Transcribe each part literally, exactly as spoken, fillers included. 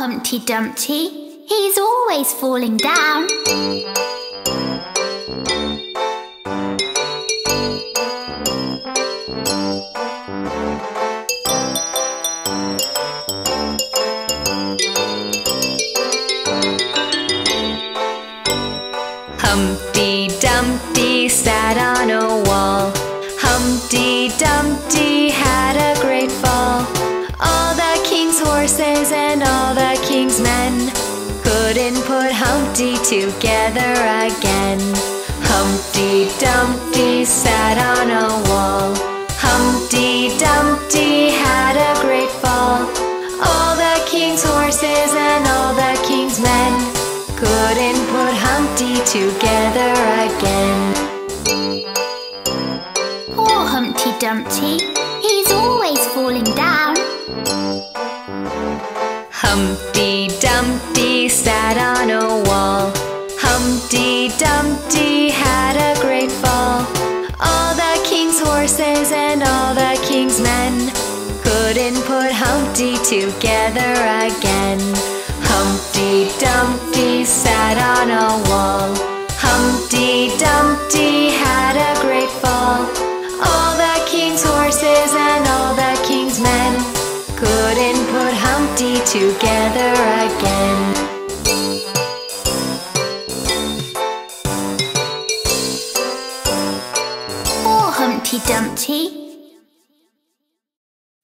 Humpty Dumpty. He's always falling down. Humpty Dumpty sat on a wall. Humpty Dumpty had a great fall. All the king's horses and all the king's men couldn't put Humpty together again. Humpty Dumpty sat on a wall. Humpty Dumpty had a great fall. All the king's horses and all the king's men couldn't put Humpty together again. Poor Humpty Dumpty, he's always falling down. Humpty Dumpty sat on a wall. Humpty Dumpty had a great fall. All the king's horses and all the king's men couldn't put Humpty together again. Humpty Dumpty sat on a wall. Humpty Dumpty had a great fall. All the king's horses and all the king's men couldn't put Humpty together again. Humpty Dumpty.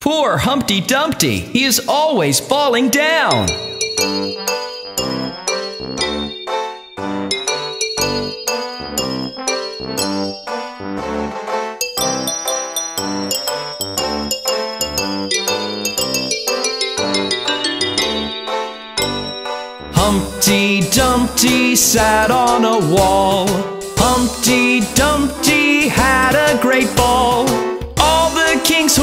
Poor Humpty Dumpty, he is always falling down. Humpty Dumpty sat on a wall. Humpty Dumpty had a great fall. All the king's horses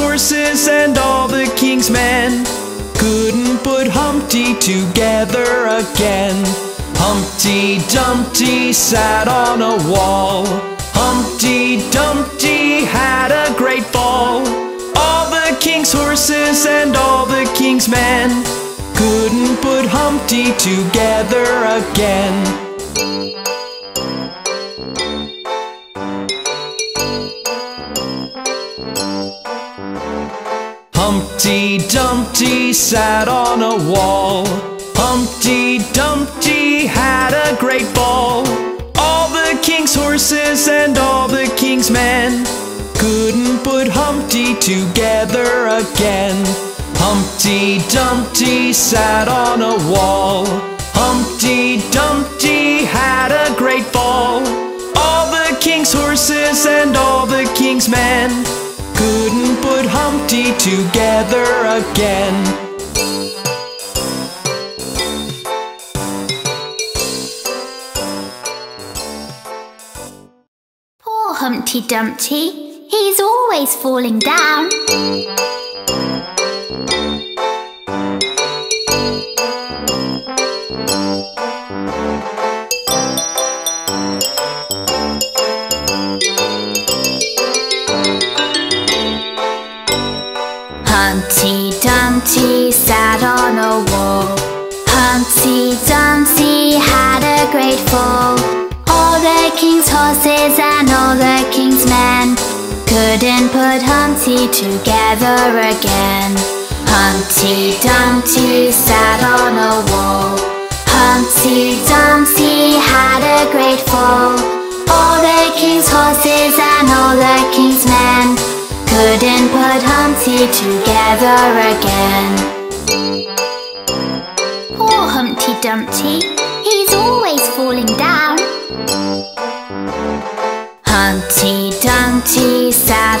and all the king's men couldn't put Humpty together again. Humpty Dumpty sat on a wall. Humpty Dumpty had a great fall. All the king's horses and all the king's men couldn't put Humpty together again. Humpty Dumpty sat on a wall. Humpty Dumpty had a great fall. All the king's horses and all the king's men couldn't put Humpty together again. Humpty Dumpty sat on a wall. Humpty Dumpty had a great fall. All the king's horses and all the king's men couldn't put Humpty together again. Poor Humpty Dumpty, he's always falling down. Humpty Dumpty sat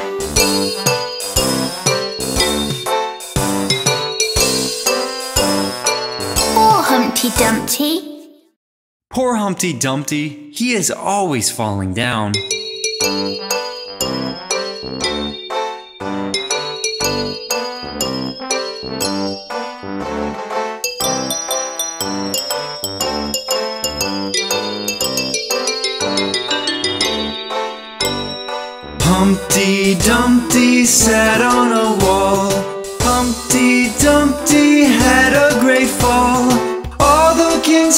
Poor Humpty Dumpty. Poor Humpty Dumpty, he is always falling down. Humpty Dumpty sat on a wall. Humpty Dumpty had a great fall. All the king's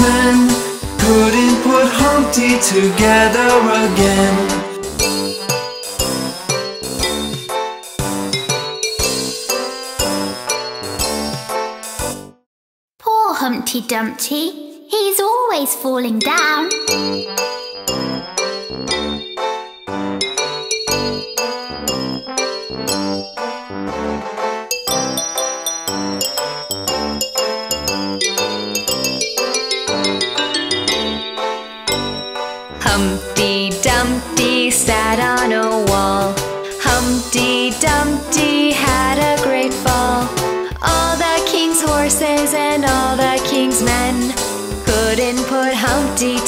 men couldn't put Humpty together again. Poor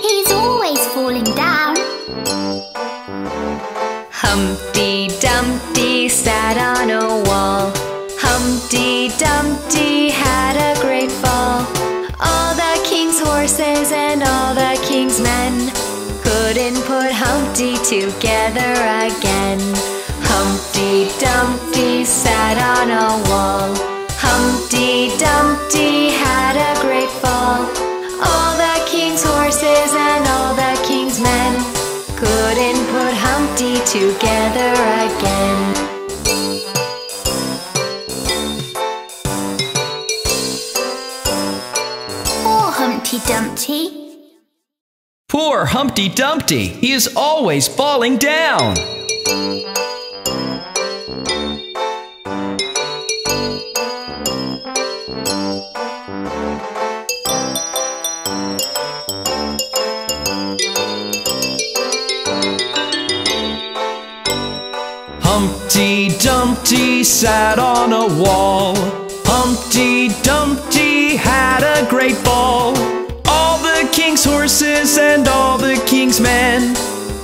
he's always falling down. Humpty Dumpty sat on a wall. Humpty Dumpty had a great fall. All the king's horses and all the king's men couldn't put Humpty together again. Humpty Dumpty sat on a wall. Humpty Dumpty had a great fall. All the king's horses and all the king's men couldn't put Humpty together again. Poor Humpty Dumpty, he's always falling down. Humpty Dumpty sat on a wall. Humpty Dumpty had a great fall. All the king's horses and all the king's men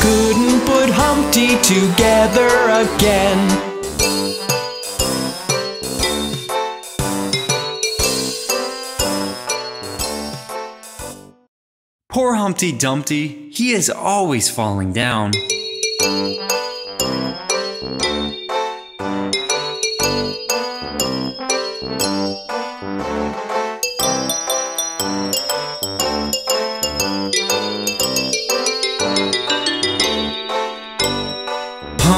couldn't put Humpty together again. Poor Humpty Dumpty, he is always falling down.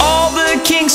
All the king's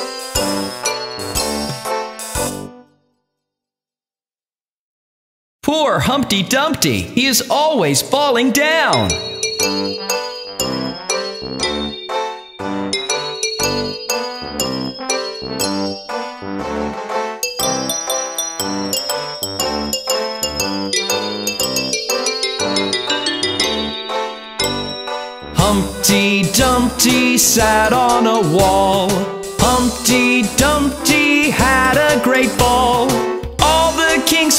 Humpty together again. Poor Humpty Dumpty, he is always falling down. Humpty Dumpty sat on a wall. Humpty Dumpty had a great fall. All the king's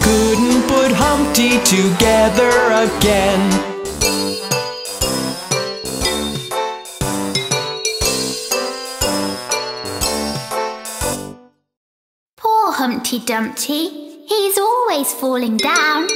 couldn't put Humpty together again. Humpty Dumpty. He's always falling down.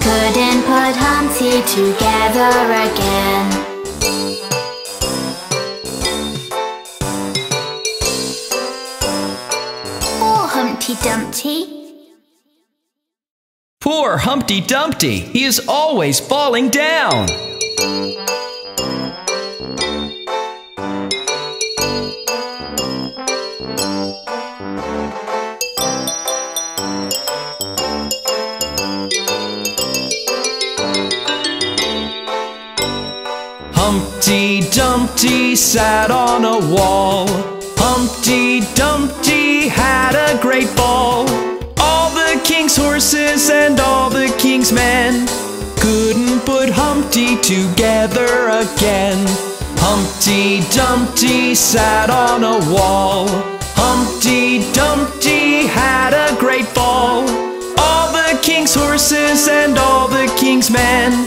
couldn't put Humpty together again. Poor Humpty Dumpty. Poor Humpty Dumpty. He is always falling down. Humpty Dumpty sat on a wall. Humpty Dumpty had a great fall. All the king's horses and all the king's men couldn't put Humpty together again. Humpty Dumpty sat on a wall. Humpty Dumpty had a great fall. All the king's horses and all the king's men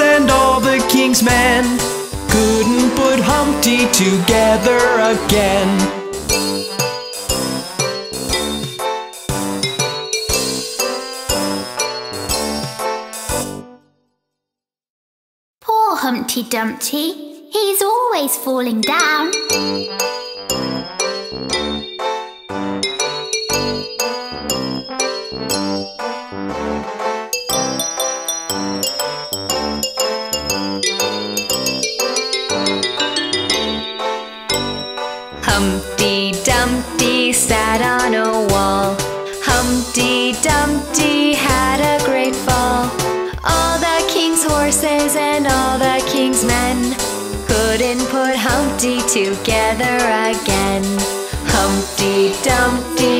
and all the king's men couldn't put Humpty together again. Humpty Dumpty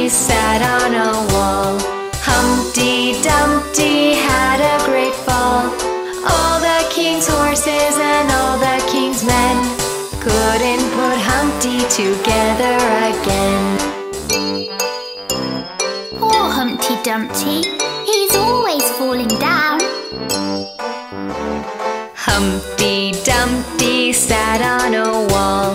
sat on a wall. Humpty Dumpty had a great fall. All the king's horses and all the king's men couldn't put Humpty together again. Poor Humpty Dumpty, he's always falling down. Humpty Dumpty sat on a wall.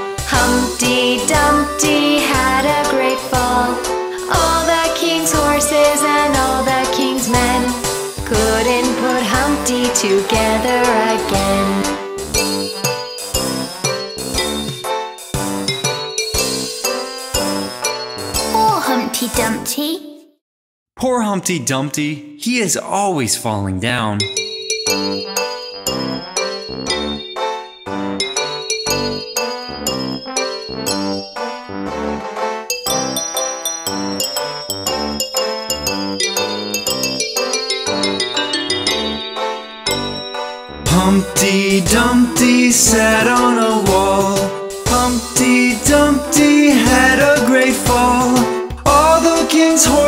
Humpty Dumpty had a great fall. All the king's horses and all the king's men couldn't put Humpty together again. Humpty. Poor Humpty Dumpty, he is always falling down. Humpty Dumpty sat on a wall. Humpty Dumpty had a great fall. All the king's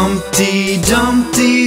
Humpty Dumpty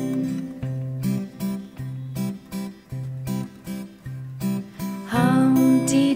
Humpty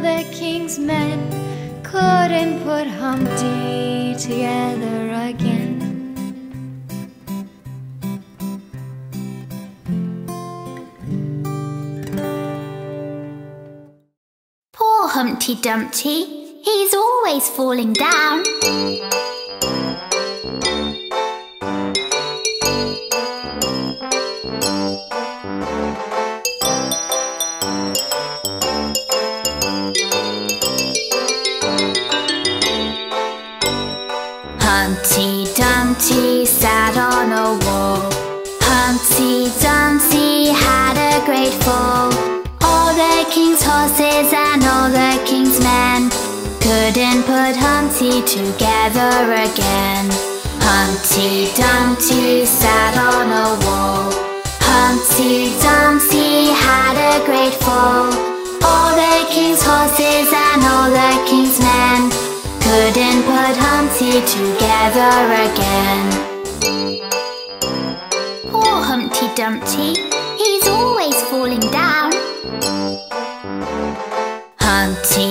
the king's men couldn't put Humpty together again. Humpty Dumpty sat on a wall. Humpty Dumpty had a great fall. All the king's horses and all the king's men couldn't put Humpty together again. Poor Humpty Dumpty, he's always falling down. Humpty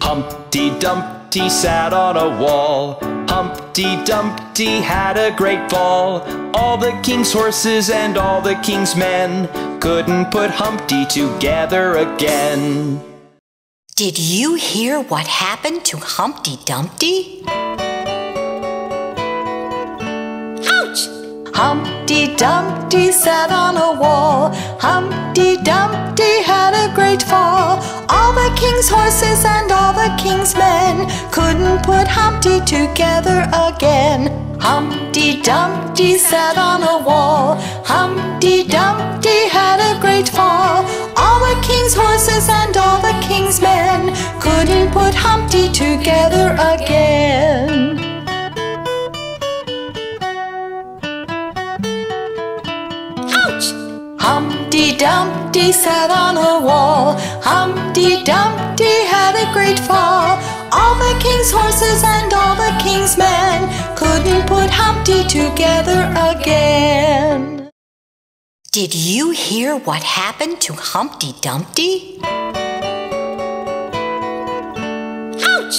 Humpty Dumpty sat on a wall. Humpty Dumpty had a great fall. All the king's horses and all the king's men couldn't put Humpty together again. Humpty Dumpty sat on a wall. Humpty Dumpty had a great fall. All the king's horses and all the king's men couldn't put Humpty together again. Did you hear what happened to Humpty Dumpty? Ouch!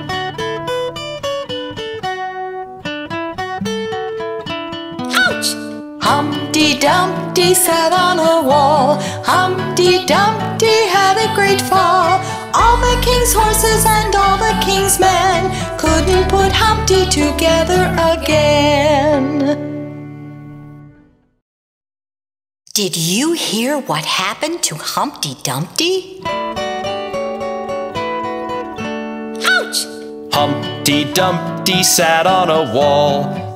what happened to Humpty Dumpty? Ouch! Humpty Dumpty sat on a wall. Humpty Dumpty had a great fall. All the king's horses and all the king's men couldn't put Humpty together again. Humpty Dumpty sat on a wall. Humpty Dumpty had a great fall. All the king's horses and all the king's men couldn't put Humpty together again. Humpty Dumpty sat on a wall. Humpty Dumpty had a great fall. All the king's horses and all the king's men couldn't put Humpty together again. Did you hear what happened to Humpty Dumpty? Ouch! Humpty Dumpty sat on a wall.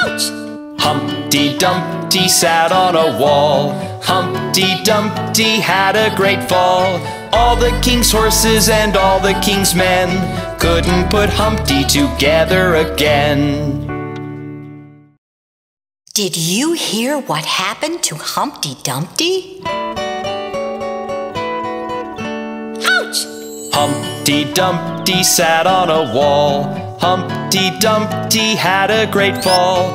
Ouch! Humpty Dumpty sat on a wall. Humpty Dumpty had a great fall. All the king's horses and all the king's men couldn't put Humpty together again. Did you hear what happened to Humpty Dumpty? Ouch! Humpty Dumpty sat on a wall. Humpty Dumpty had a great fall.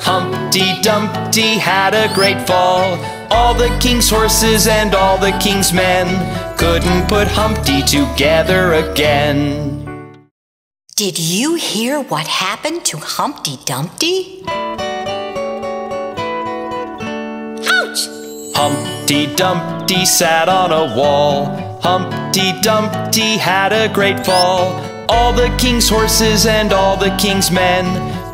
Humpty Dumpty had a great fall. All the king's horses and all the king's men couldn't put Humpty together again. Did you hear what happened to Humpty Dumpty? Ouch! Humpty Dumpty sat on a wall. Humpty Dumpty had a great fall. All the king's horses and all the king's men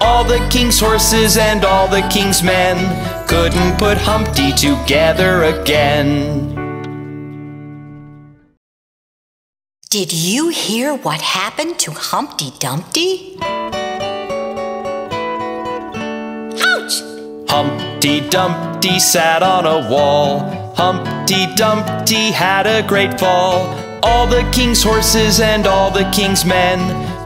All the king's horses and all the king's men couldn't put Humpty together again. Did you hear what happened to Humpty Dumpty? Ouch! Humpty Dumpty sat on a wall. Humpty Dumpty had a great fall. All the king's horses and all the king's men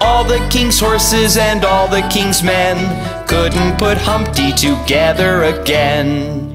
All the king's horses and all the king's men couldn't put Humpty together again.